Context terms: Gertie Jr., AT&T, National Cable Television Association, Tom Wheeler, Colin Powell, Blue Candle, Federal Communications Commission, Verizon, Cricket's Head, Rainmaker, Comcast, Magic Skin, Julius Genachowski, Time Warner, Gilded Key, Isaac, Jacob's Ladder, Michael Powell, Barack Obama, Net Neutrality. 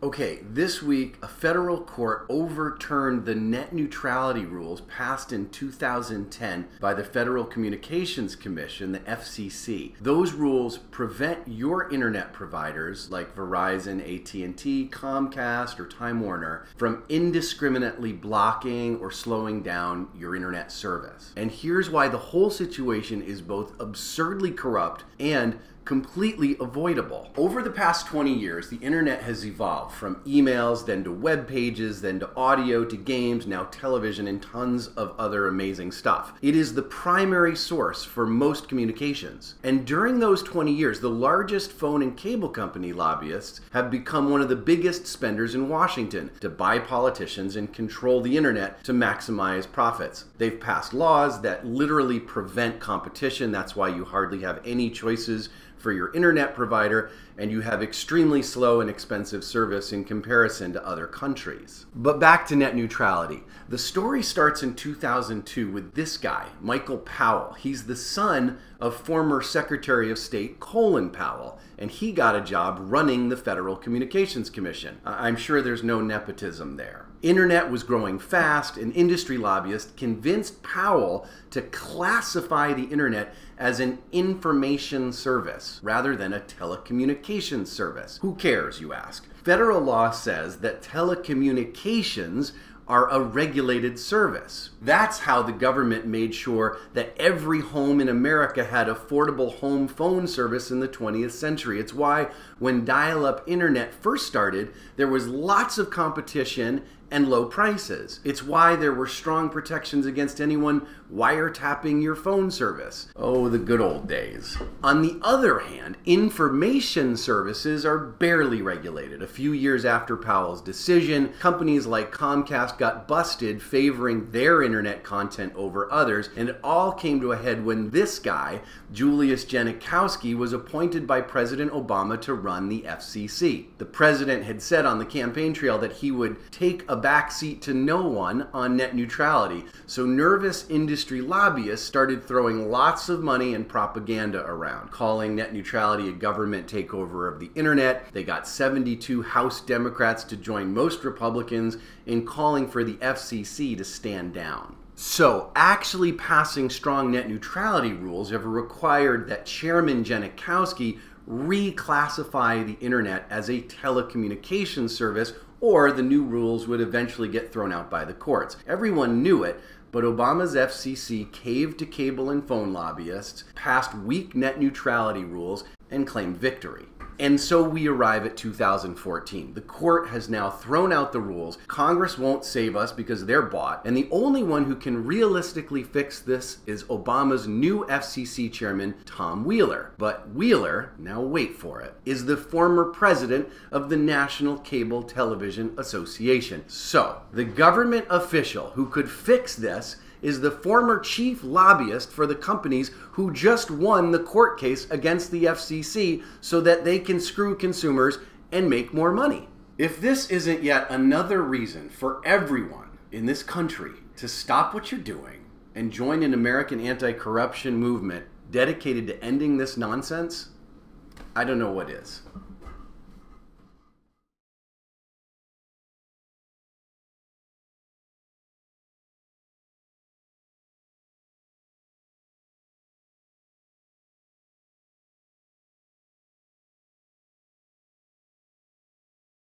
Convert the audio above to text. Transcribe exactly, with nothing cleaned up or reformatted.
Okay, this week, a federal court overturned the net neutrality rules passed in two thousand ten by the Federal Communications Commission, the F C C. Those rules prevent your internet providers, like Verizon, A T and T, Comcast, or Time Warner, from indiscriminately blocking or slowing down your internet service. And here's why the whole situation is both absurdly corrupt and completely avoidable. Over the past twenty years, the internet has evolved from emails, then to web pages, then to audio, to games, now television, and tons of other amazing stuff. It is the primary source for most communications. And during those twenty years, the largest phone and cable company lobbyists have become one of the biggest spenders in Washington to buy politicians and control the internet to maximize profits. They've passed laws that literally prevent competition. That's why you hardly have any choices for your internet provider, and you have extremely slow and expensive service in comparison to other countries. But back to net neutrality. The story starts in two thousand two with this guy, Michael Powell. He's the son of former Secretary of State Colin Powell, and he got a job running the Federal Communications Commission. I'm sure there's no nepotism there. Internet was growing fast, and industry lobbyists convinced Powell to classify the internet as an information service rather than a telecommunications service. Who cares, you ask? Federal law says that telecommunications are a regulated service. That's how the government made sure that every home in America had affordable home phone service in the twentieth century. It's why when dial-up internet first started, there was lots of competition and low prices. It's why there were strong protections against anyone wiretapping your phone service. Oh, the good old days. On the other hand, information services are barely regulated. A few years after Powell's decision, companies like Comcast got busted favoring their internet content over others, and it all came to a head when this guy, Julius Genachowski, was appointed by President Obama to run the F C C. The president had said on the campaign trail that he would take a backseat to no one on net neutrality, so nervous industry lobbyists started throwing lots of money and propaganda around, calling net neutrality a government takeover of the internet. They got seventy-two House Democrats to join most Republicans in calling for the F C C to stand down. So, actually passing strong net neutrality rules have required that Chairman Genachowski reclassify the internet as a telecommunications service, or the new rules would eventually get thrown out by the courts. Everyone knew it, but Obama's F C C caved to cable and phone lobbyists, passed weak net neutrality rules, and claimed victory. And so we arrive at two thousand fourteen. The court has now thrown out the rules. Congress won't save us because they're bought. And the only one who can realistically fix this is Obama's new F C C chairman, Tom Wheeler. But Wheeler, now wait for it, is the former president of the National Cable Television Association. So the government official who could fix this is the former chief lobbyist for the companies who just won the court case against the F C C so that they can screw consumers and make more money. If this isn't yet another reason for everyone in this country to stop what you're doing and join an American anti-corruption movement dedicated to ending this nonsense, I don't know what is.